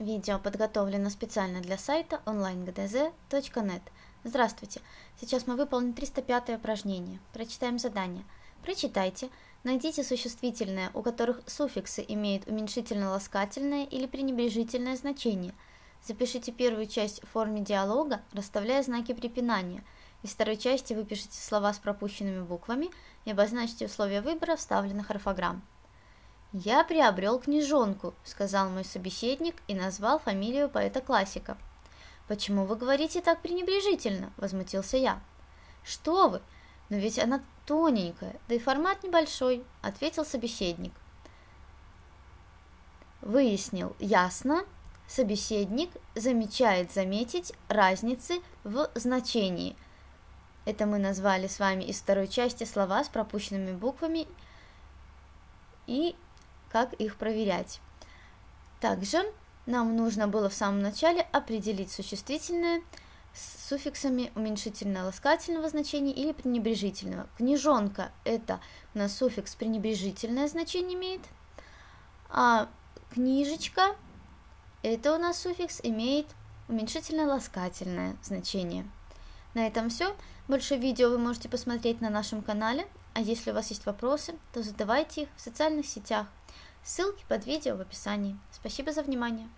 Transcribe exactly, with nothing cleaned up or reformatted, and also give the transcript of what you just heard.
Видео подготовлено специально для сайта онлайн гдз точка нет. Здравствуйте! Сейчас мы выполним триста пятое упражнение. Прочитаем задание. Прочитайте, найдите существительные, у которых суффиксы имеют уменьшительно-ласкательное или пренебрежительное значение. Запишите первую часть в форме диалога, расставляя знаки препинания. Из второй части выпишите слова с пропущенными буквами и обозначьте условия выбора вставленных орфограмм. «Я приобрел книжонку», – сказал мой собеседник и назвал фамилию поэта-классика. «Почему вы говорите так пренебрежительно?» – возмутился я. «Что вы? Но ведь она тоненькая, да и формат небольшой», – ответил собеседник. Выяснил ясно, собеседник замечает заметить разницы в значении. Это мы назвали с вами из второй части слова с пропущенными буквами и как их проверять. Также нам нужно было в самом начале определить существительное с суффиксами уменьшительно-ласкательного значения или пренебрежительного. Книжонка – это у нас суффикс пренебрежительное значение имеет, а книжечка – это у нас суффикс имеет уменьшительно-ласкательное значение. На этом все. Больше видео вы можете посмотреть на нашем канале. А если у вас есть вопросы, то задавайте их в социальных сетях. Ссылки под видео в описании. Спасибо за внимание!